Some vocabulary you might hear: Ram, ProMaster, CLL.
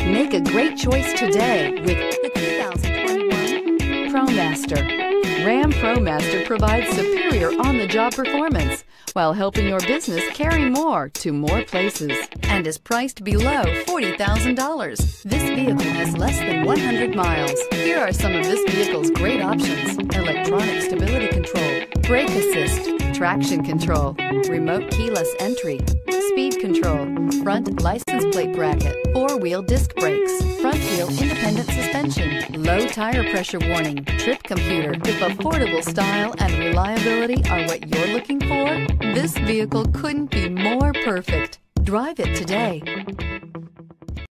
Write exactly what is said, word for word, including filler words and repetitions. Make a great choice today with the two thousand twenty-one ProMaster. Ram ProMaster provides superior on-the-job performance while helping your business carry more to more places and is priced below forty thousand dollars. This vehicle has less than one hundred miles. Here are some of this vehicle's great options: electronic stability control, brake assist, traction control, remote keyless entry, speed control, front license plate bracket, four-wheel disc brakes, front wheel independent suspension, low tire pressure warning, trip computer. If affordable style and reliability are what you're looking for, this vehicle couldn't be more perfect. Drive it today.